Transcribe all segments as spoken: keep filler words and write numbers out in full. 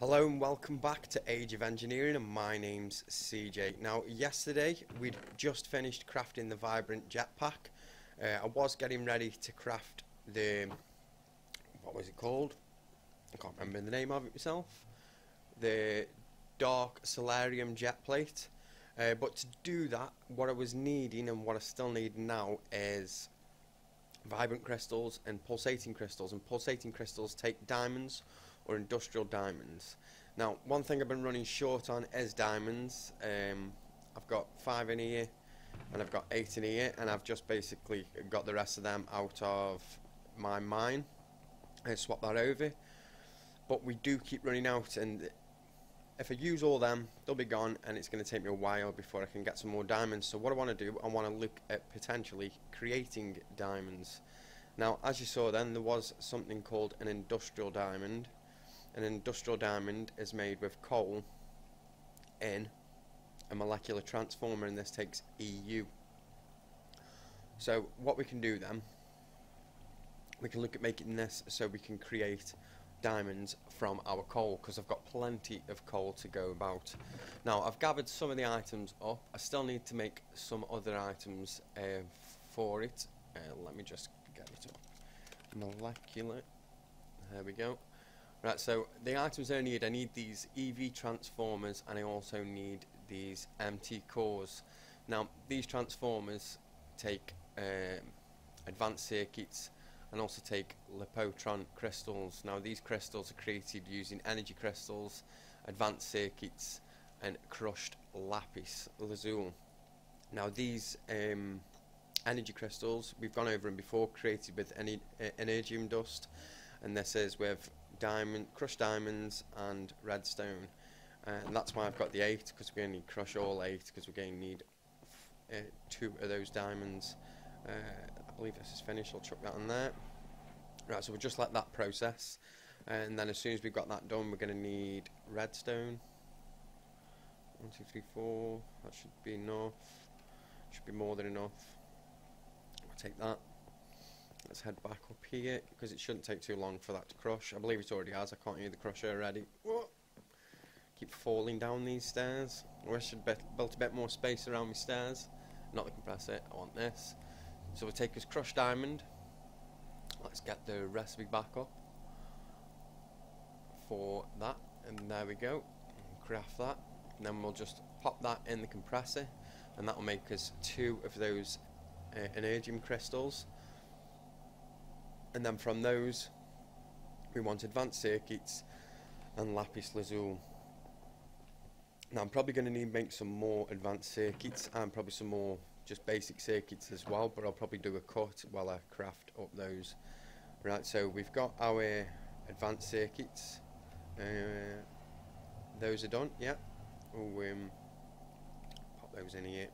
Hello and welcome back to Age of Engineering, and my name's C J. Now, yesterday we'd just finished crafting the vibrant jetpack. Uh, I was getting ready to craft the, what was it called? I can't remember the name of it myself. The dark solarium jet plate. Uh, but to do that, what I was needing and what I still need now is vibrant crystals and pulsating crystals. And pulsating crystals take diamonds or industrial diamonds. Now, one thing I've been running short on is diamonds. Um, I've got five in here, and I've got eight in here, and I've just basically got the rest of them out of my mine. I swap that over, but we do keep running out, and if I use all them, they'll be gone, and it's going to take me a while before I can get some more diamonds. So what I want to do, I want to look at potentially creating diamonds. Now, as you saw then, there was something called an industrial diamond. An industrial diamond is made with coal in a molecular transformer, and this takes E U. So what we can do then, we can look at making this so we can create diamonds from our coal, because I've got plenty of coal to go about. Now, I've gathered some of the items up. I still need to make some other items uh, for it. Uh, let me just get it up. Molecular. There we go. Right, so the items I need, I need these E V transformers, and I also need these M T cores. Now, these transformers take um, advanced circuits and also take Lapotron crystals. Now, these crystals are created using energy crystals, advanced circuits, and crushed lapis lazuli. Now, these um, energy crystals, we've gone over them before, created with any uh, iridium dust, and this is with diamond, crushed diamonds and redstone, uh, and that's why I've got the eight, because we're going to need crush all eight, because we're going to need uh, two of those diamonds. Uh, I believe this is finished. I'll chuck that on there. Right, so we'll just let that process, and then as soon as we've got that done, we're going to need redstone. One, two, three, four. That should be enough. Should be more than enough. I'll take that. Let's head back up here, because it shouldn't take too long for that to crush. I believe it already has. I can't hear the crusher already. Whoa. Keep falling down these stairs. I wish I'd built a bit more space around my stairs. Not the compressor. I want this. So we'll take this crushed diamond. Let's get the recipe back up for that. And there we go. Craft that. And then we'll just pop that in the compressor. And that will make us two of those uh, iridium crystals. And then from those, we want advanced circuits and lapis lazuli. Now, I'm probably going to need to make some more advanced circuits and probably some more just basic circuits as well, but I'll probably do a cut while I craft up those. Right, so we've got our advanced circuits. Uh, those are done, yeah. We'll um, pop those in here.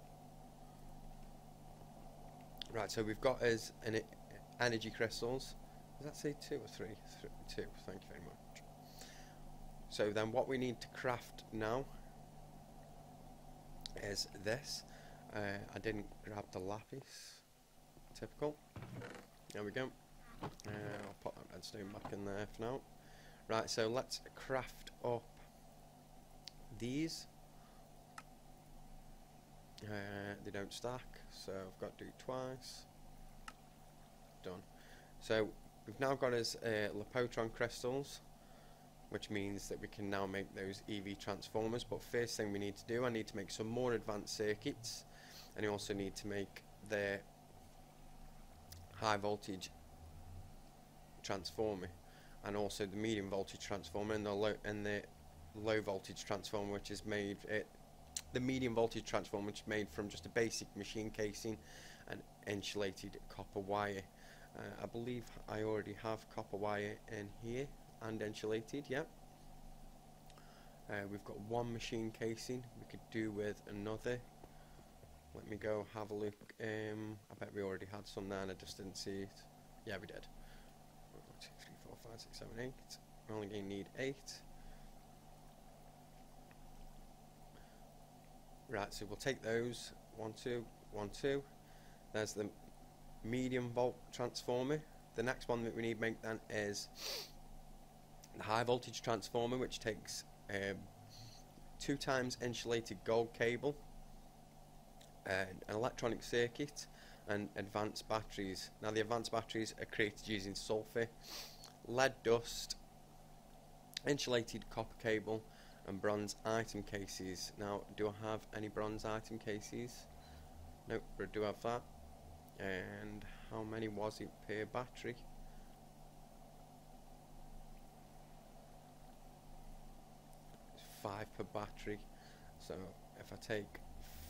Right, so we've got as an energy crystals. Does that say two or three? Th two, thank you very much. So then what we need to craft now is this. Uh, I didn't grab the lapis. Typical. There we go. Uh, I'll put that redstone back in there for now. Right, so let's craft up these. Uh, they don't stack, so I've got to do it twice. Done. So we've now got as uh, Lapotron crystals, which means that we can now make those E V transformers. But first thing we need to do, I need to make some more advanced circuits, and you also need to make the high voltage transformer, and also the medium voltage transformer, and the low and the low voltage transformer, which is made it the medium voltage transformer, which is made from just a basic machine casing and insulated copper wire. Uh, I believe I already have copper wire in here and insulated, yeah. Uh, we've got one machine casing. We could do with another. Let me go have a look. Um, I bet we already had some there and I just didn't see it. Yeah, we did. one, two, three, four, five, six, seven, eight. We're only going to need eight. Right, so we'll take those. one, two, one, two. There's the medium volt transformer. The next one that we need to make then is high voltage transformer, which takes um, two times insulated gold cable, uh, an electronic circuit, and advanced batteries. Now the advanced batteries are created using sulfur, lead dust, insulated copper cable, and bronze item cases. Now, do I have any bronze item cases? Nope, but I do have that. And how many was it per battery? Five per battery. So if I take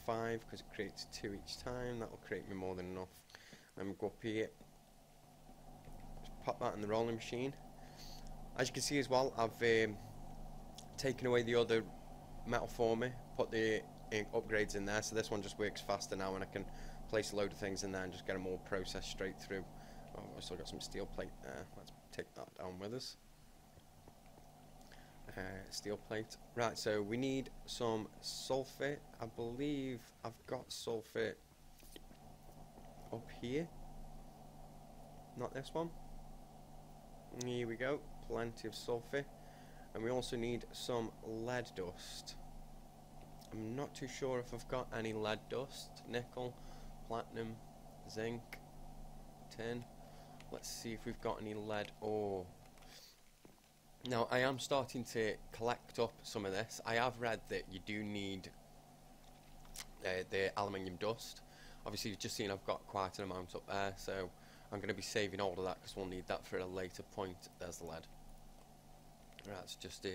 five, because it creates two each time, that will create me more than enough. Let me go up here, just pop that in the rolling machine. As you can see as well, I've um, taken away the other metal former, put the uh, upgrades in there, so this one just works faster now, and I can place a load of things in there and just get them all processed straight through. Oh, I've still got some steel plate there, let's take that down with us. Uh, steel plate. Right, so we need some sulfur. I believe I've got sulfur up here. Not this one. Here we go, plenty of sulfur. And we also need some lead dust. I'm not too sure if I've got any lead dust. Nickel, platinum, zinc, tin. Let's see if we've got any lead ore. Now, I am starting to collect up some of this. I have read that you do need uh, the aluminium dust. Obviously, you've just seen I've got quite an amount up there, so I'm going to be saving all of that because we'll need that for a later point. There's the lead. Right, so just uh,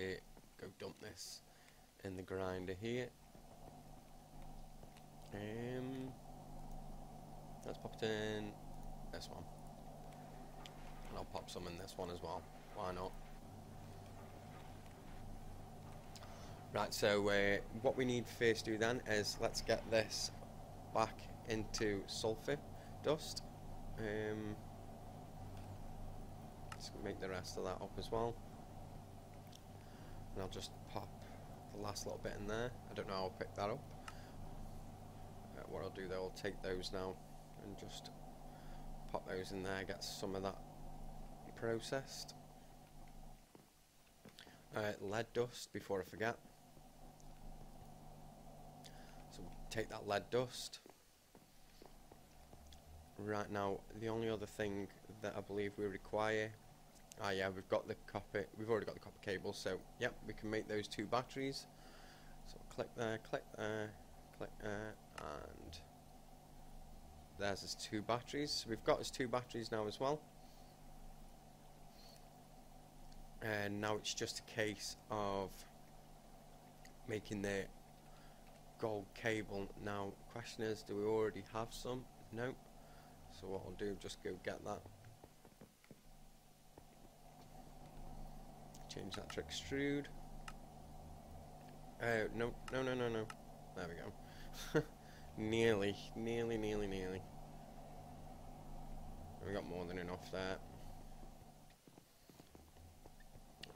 go dump this in the grinder here. Um, let's pop it in this one. And I'll pop some in this one as well. Why not? Right, so uh, what we need first to do then is let's get this back into sulfur dust. Um, let's make the rest of that up as well. And I'll just pop the last little bit in there. I don't know how I'll pick that up. Uh, what I'll do though, I'll take those now and just pop those in there, get some of that processed. Uh, lead dust, before I forget. Take that lead dust. Right, now the only other thing that I believe we require, ah yeah, we've got the copper, we've already got the copper cable, so yep, we can make those two batteries. So click there, click there, click there, and there's his two batteries. So we've got his two batteries now as well, and now it's just a case of making the gold cable. Now, question is, do we already have some? Nope. So what I'll do, just go get that. Change that to extrude. Oh, no, no, no, no, no. There we go. Nearly, nearly, nearly, nearly. We got more than enough there.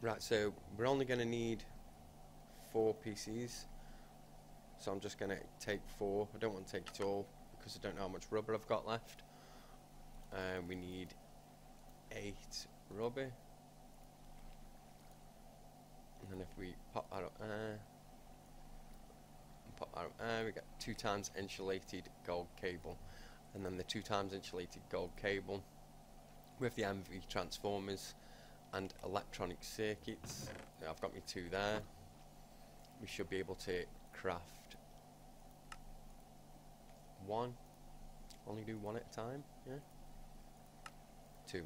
Right, so we're only going to need four P Cs. So I'm just going to take four. I don't want to take it all because I don't know how much rubber I've got left. Uh, we need eight rubber. And then if we pop that up there, pop that up there, we get two times insulated gold cable. And then the two times insulated gold cable with the E V transformers and electronic circuits. Yeah, I've got me two there. We should be able to craft one, only do one at a time, yeah, two.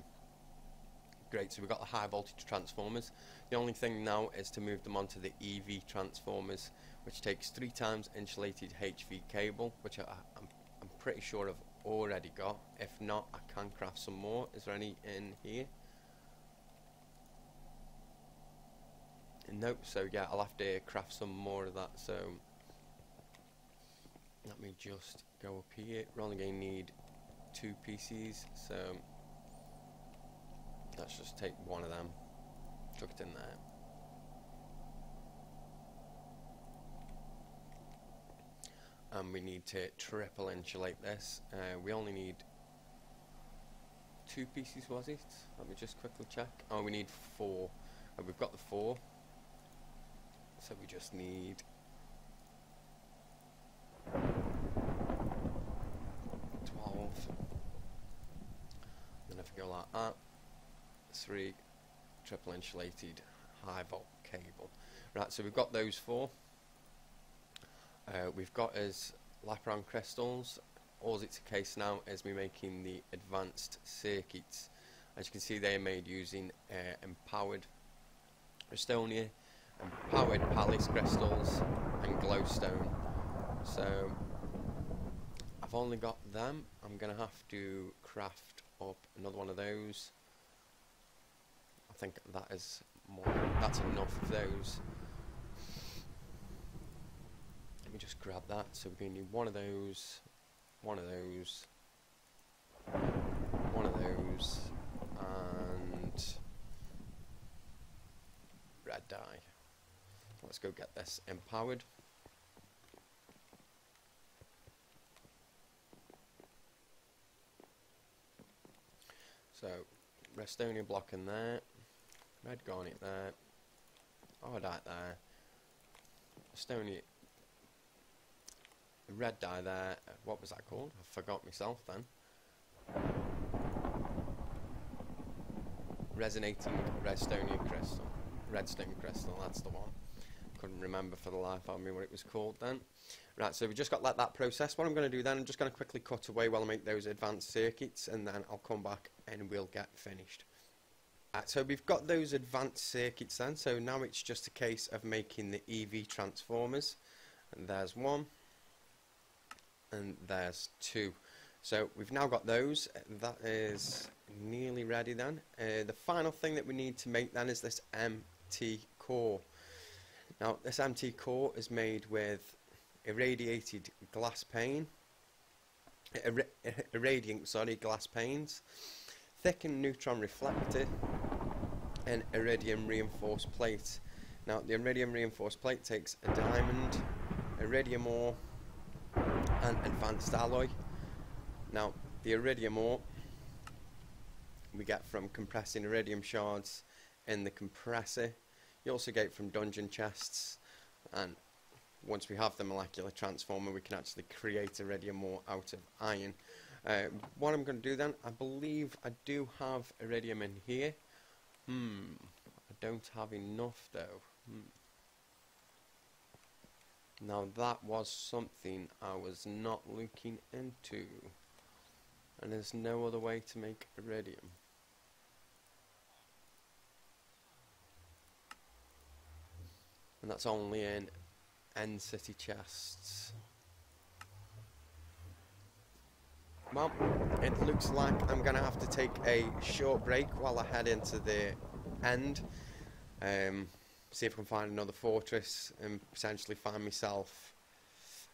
Great, so we've got the high voltage transformers. The only thing now is to move them onto the E V transformers, which takes three times insulated H V cable, which I, I'm, I'm pretty sure I've already got. If not, I can craft some more. Is there any in here? Nope, so yeah, I'll have to craft some more of that, so let me just go up here. We're only going to need two P Cs, so let's just take one of them, chuck it in there. And we need to triple insulate this. Uh, we only need two pieces, was it? Let me just quickly check. Oh, we need four. and we've got the four, so we just need twelve, and then if we go like that, three triple insulated high volt cable. Right, so we've got those four. Uh, we've got as Lapotron crystals. All it's a case now is we're making the advanced circuits. As you can see, they are made using uh, empowered Estonia, empowered Palace crystals, and glowstone. So I've only got them. I'm gonna have to craft up another one of those. I think that is more. That's enough of those. Let me just grab that. So we're gonna need one of those, one of those, one of those, and red dye. Let's go get this empowered. So Restonian block in there, red garnet there, iodite there, Restonian, red dye there. What was that called? I forgot myself then. Resonating redstone crystal. Redstone crystal, that's the one. Couldn't remember for the life of me what it was called then. Right, so we just got like that process. What I'm going to do then, I'm just going to quickly cut away while I make those advanced circuits, and then I'll come back and we'll get finished. Right, so we've got those advanced circuits then. So now it's just a case of making the E V transformers. And there's one. And there's two. So we've now got those. That is nearly ready then. Uh, the final thing that we need to make then is this M T core. Now this M T core is made with irradiated glass pane, Irri irradiant sorry glass panes, thickened neutron reflector, and iridium reinforced plate. Now the iridium reinforced plate takes a diamond, iridium ore, and advanced alloy. Now the iridium ore we get from compressing iridium shards in the compressor. You also get it from dungeon chests, and once we have the molecular transformer we can actually create iridium ore out of iron. Uh, what I'm going to do then, I believe I do have iridium in here. Hmm, I don't have enough though. Hmm. Now that was something I was not looking into, and there's no other way to make iridium. And that's only in end city chests. Well, it looks like I'm going to have to take a short break while I head into the end. Um, See if I can find another fortress and potentially find myself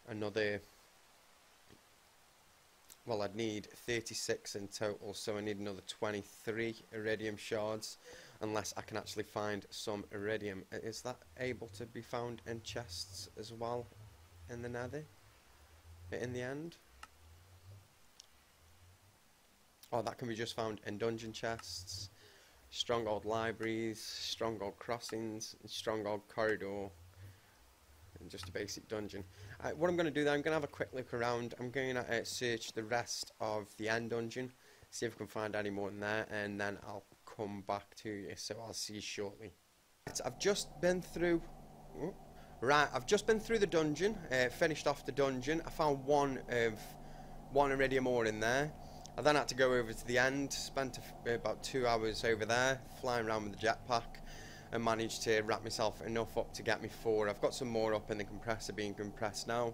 another. Well, I'd need thirty-six in total, so I need another twenty-three iridium shards, unless I can actually find some iridium. Is that able to be found in chests as well in the nether? In the end? Oh, that can be just found in dungeon chests. Stronghold libraries, stronghold crossings, and stronghold corridor, and just a basic dungeon. Uh, what I'm going to do then, I'm going to have a quick look around. I'm going to uh, search the rest of the end dungeon, see if I can find any more in there, and then I'll come back to you. So I'll see you shortly. It's, I've just been through. Oh, right, I've just been through the dungeon, uh, finished off the dungeon. I found one of one iridium ore in there. I then had to go over to the end, spent about two hours over there, flying around with the jetpack, and managed to wrap myself enough up to get me four. I've got some more up in the compressor being compressed now.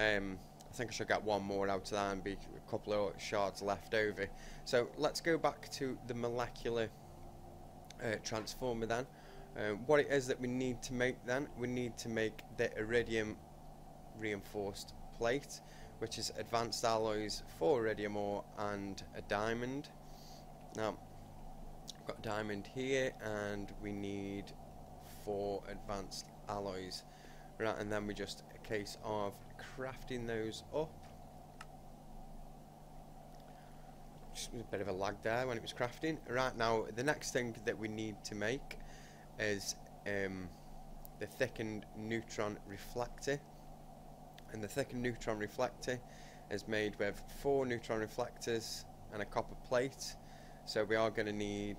Um, I think I should get one more out of that and be a couple of shards left over. So let's go back to the molecular uh, transformer then. Uh, what it is that we need to make then, we need to make the iridium reinforced plate, which is advanced alloys for iridium ore and a diamond. Now, I've got a diamond here, and we need four advanced alloys. Right, and then we just a case of crafting those up. Just a bit of a lag there when it was crafting. Right, now the next thing that we need to make is um, the thickened neutron reflector, and the thickened neutron reflector is made with four neutron reflectors and a copper plate, so we are going to need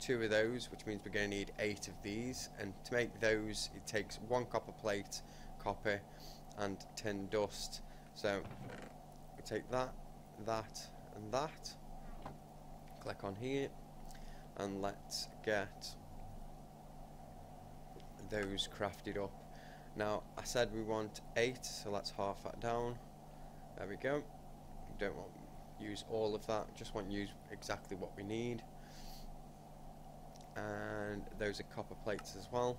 two of those, which means we're going to need eight of these, and to make those it takes one copper plate, copper and tin dust. So we take that, that and that, click on here, and let's get those crafted up. Now I said we want eight, so let's half that down. There we go. We don't want to use all of that, just want to use exactly what we need. And those are copper plates as well.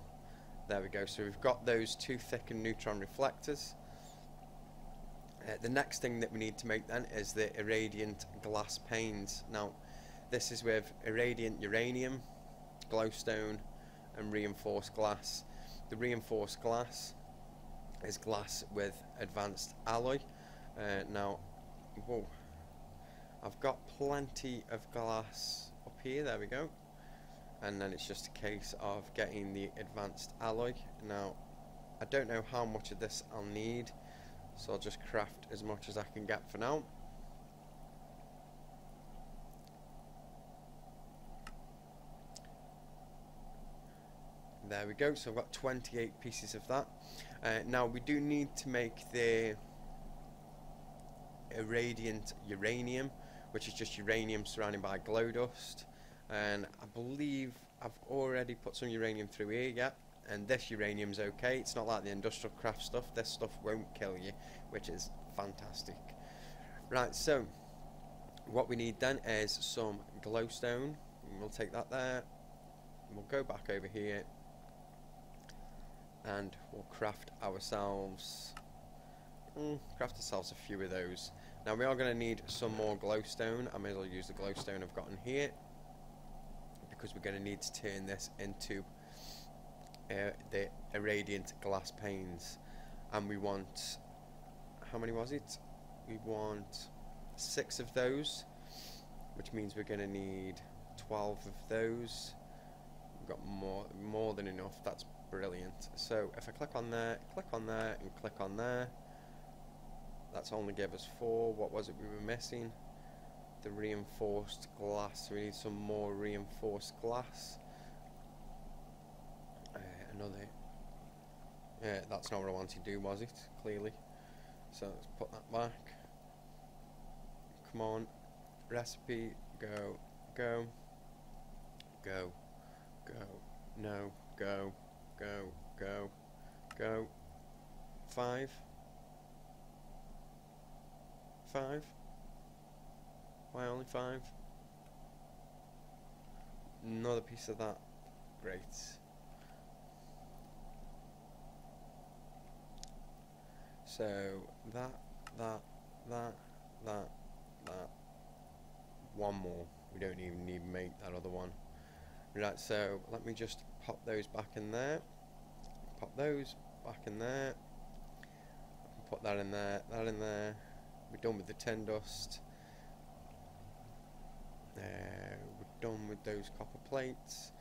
There we go. So we've got those two thickened neutron reflectors. Uh, the next thing that we need to make then is the irradiant glass panes. Now this is with irradiant uranium, glowstone and reinforced glass. The reinforced glass is glass with advanced alloy. Uh, now, whoa, I've got plenty of glass up here, there we go, and then it's just a case of getting the advanced alloy. Now I don't know how much of this I'll need, so I'll just craft as much as I can get for now. There we go, so I've got twenty-eight pieces of that. Uh, now we do need to make the irradiant uranium, which is just uranium surrounded by glow dust, and I believe I've already put some uranium through here, yeah, and this uranium's okay. It's not like the industrial craft stuff, this stuff won't kill you, which is fantastic. Right, so what we need then is some glowstone. We'll take that there, we'll go back over here, and we'll craft ourselves Mm, craft ourselves a few of those. Now we are going to need some more glowstone. I may as well use the glowstone I've got in here, because we're going to need to turn this into uh, the irradiant glass panes. And we want, how many was it? We want six of those, which means we're going to need twelve of those. We've got more, more than enough. That's brilliant. So if I click on there, click on there, and click on there. That's only gave us four. What was it we were missing? The reinforced glass. We need some more reinforced glass. Uh, another. Yeah, that's not what I wanted to do, was it? Clearly. So let's put that back. Come on. Recipe. Go. Go. Go. Go. No. Go. Go. Go. Go. Five. Five? Why only five? Another piece of that. Great. So that, that, that, that, that. One more. We don't even need to make that other one. Right, so let me just pop those back in there. Pop those back in there. Put that in there, that in there. We're done with the tin dust. Uh, we're done with those copper plates.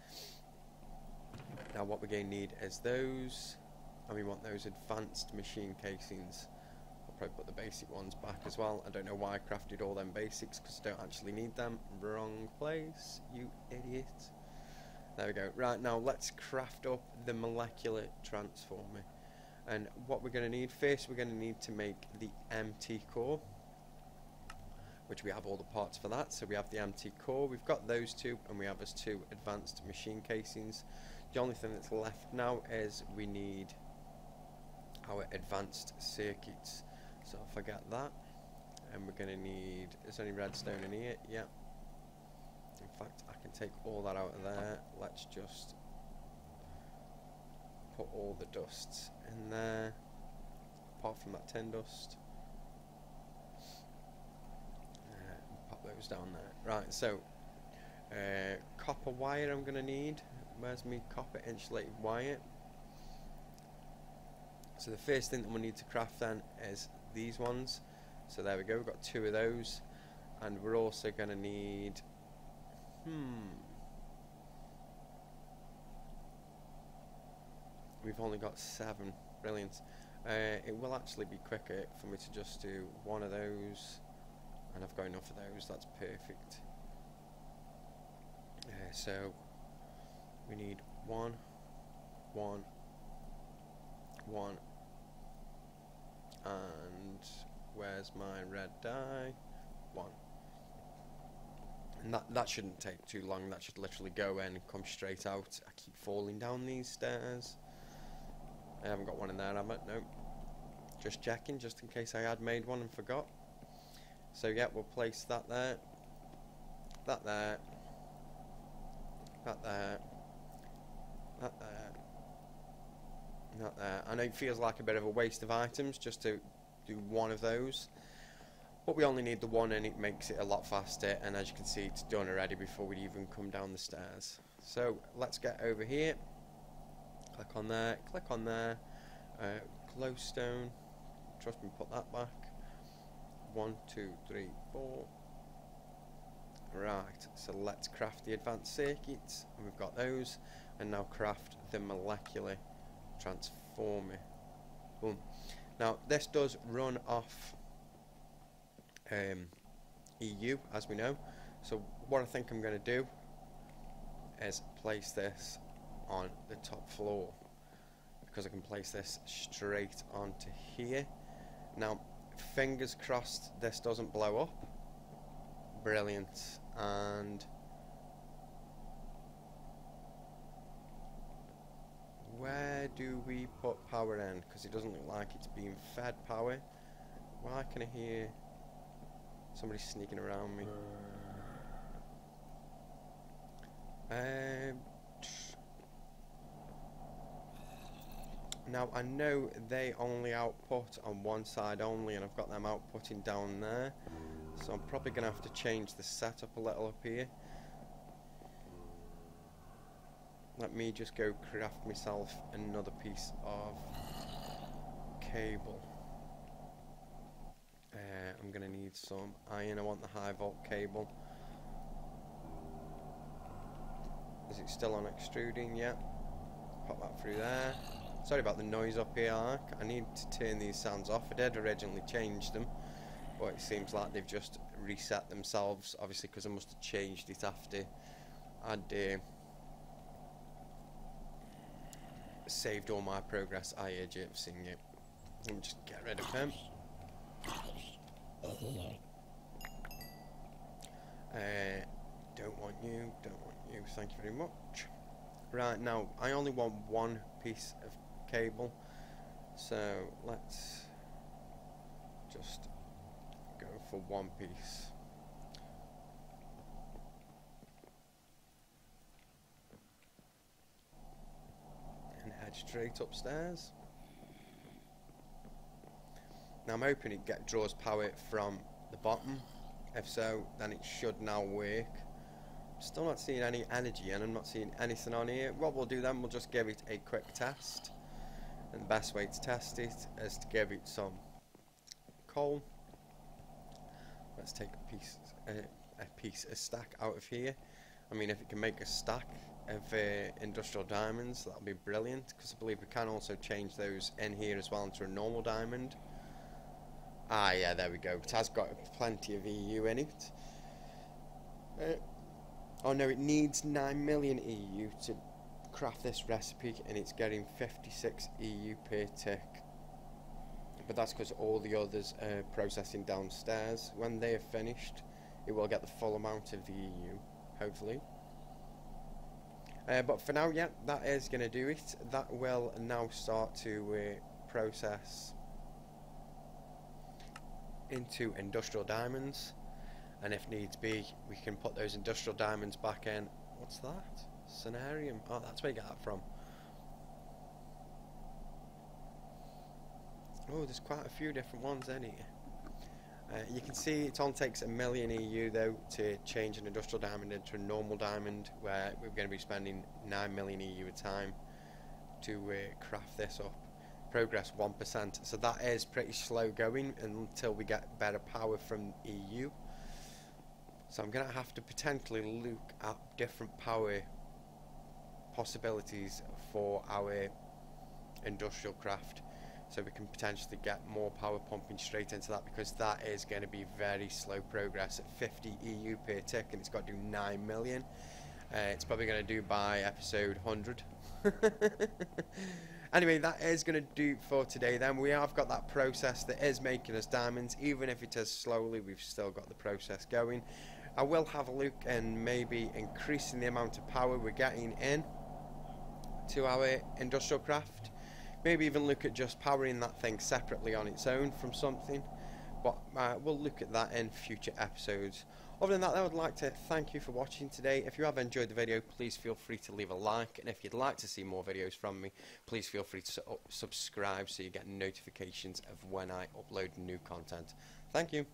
Now what we're going to need is those, and we want those advanced machine casings. I'll probably put the basic ones back as well. I don't know why I crafted all them basics, because I don't actually need them. Wrong place, you idiot. There we go. Right, now let's craft up the molecular transformer. And what we're going to need first, we're going to need to make the M T core, which we have all the parts for that. So we have the M T core, we've got those two, and we have us two advanced machine casings. The only thing that's left now is we need our advanced circuits. So I'll forget that, and we're going to need, is there any redstone in here? Yeah. In fact, I can take all that out of there. Let's just put all the dusts in there, apart from that tin dust. Uh, pop those down there. Right, so uh, copper wire I'm going to need. Where's my copper insulated wire? So the first thing that we need to craft then is these ones. So there we go, we've got two of those, and we're also going to need. Hmm. we've only got seven. Brilliant. Uh, it will actually be quicker for me to just do one of those, and I've got enough of those. That's perfect. Uh, so we need one, one, one, and where's my red dye? One. And that, that shouldn't take too long. That should literally go and come straight out. I keep falling down these stairs. I haven't got one in there, have I? No. Just checking, just in case I had made one and forgot. So yeah, we'll place that there. That there. That there. That there. That there. I know it feels like a bit of a waste of items just to do one of those. But we only need the one, and it makes it a lot faster, and as you can see, it's done already before we even come down the stairs. So let's get over here. Click on there, click on there. Uh, glowstone. Trust me, put that back. One, two, three, four. Right, so let's craft the advanced circuits, and we've got those, and now craft the molecular transformer. Boom. Now this does run off um, E U, as we know. So what I think I'm going to do is place this on the top floor, because I can place this straight onto here. Now, fingers crossed this doesn't blow up. Brilliant. And where do we put power in? Because it doesn't look like it's being fed power. Why can I hear somebody sneaking around me? Um. Now I know they only output on one side only, and I've got them outputting down there, so I'm probably going to have to change the setup a little up here. Let me just go craft myself another piece of cable. Uh, I'm going to need some iron. I want the high volt cable. Is it still on extruding? Yeah. Pop that through there. Sorry about the noise up here, Ark. I need to turn these sounds off. I did originally change them, but it seems like they've just reset themselves, obviously, because I must have changed it after I'd uh, saved all my progress. I Age of Engineering. Let me just get rid of him. Uh, don't want you, don't want you. Thank you very much. Right, now, I only want one piece of cable, so let's just go for one piece. And head straight upstairs. Now I'm hoping it get, draws power from the bottom. If so, then it should now work. Still not seeing any energy, and I'm not seeing anything on here. What we'll do then, we'll just give it a quick test, and the best way to test it is to give it some coal. Let's take a piece, uh, a piece, a stack out of here. I mean, if it can make a stack of uh, industrial diamonds, that'll be brilliant, because I believe we can also change those in here as well into a normal diamond. Ah, yeah, there we go. It has got plenty of E U in it. Uh, Oh no, it needs nine million E U to craft this recipe, and it's getting fifty-six E U per tick. But that's because all the others are processing downstairs. When they are finished, it will get the full amount of the E U, hopefully. Uh, but for now, yeah, that is going to do it. That will now start to uh, process into industrial diamonds. And if needs be, we can put those industrial diamonds back in. What's that? Cenarium. Oh, that's where you get that from. Oh, there's quite a few different ones in here. Uh, you can see it only takes a million E U, though, to change an industrial diamond into a normal diamond, where we're going to be spending nine million E U a time to uh, craft this up. Progress one percent. So that is pretty slow going until we get better power from E U. So I'm going to have to potentially look at different power possibilities for our industrial craft, so we can potentially get more power pumping straight into that, because that is going to be very slow progress at fifty E U per tick, and it's got to do nine million. Uh, it's probably going to do by episode one hundred. Anyway, that is going to do for today then. We have got that process that is making us diamonds. Even if it is slowly, we've still got the process going. I will have a look and maybe increasing the amount of power we're getting in to our industrial craft. Maybe even look at just powering that thing separately on its own from something. But uh, we'll look at that in future episodes. Other than that, I would like to thank you for watching today. If you have enjoyed the video, please feel free to leave a like. And if you'd like to see more videos from me, please feel free to su subscribe so you get notifications of when I upload new content. Thank you.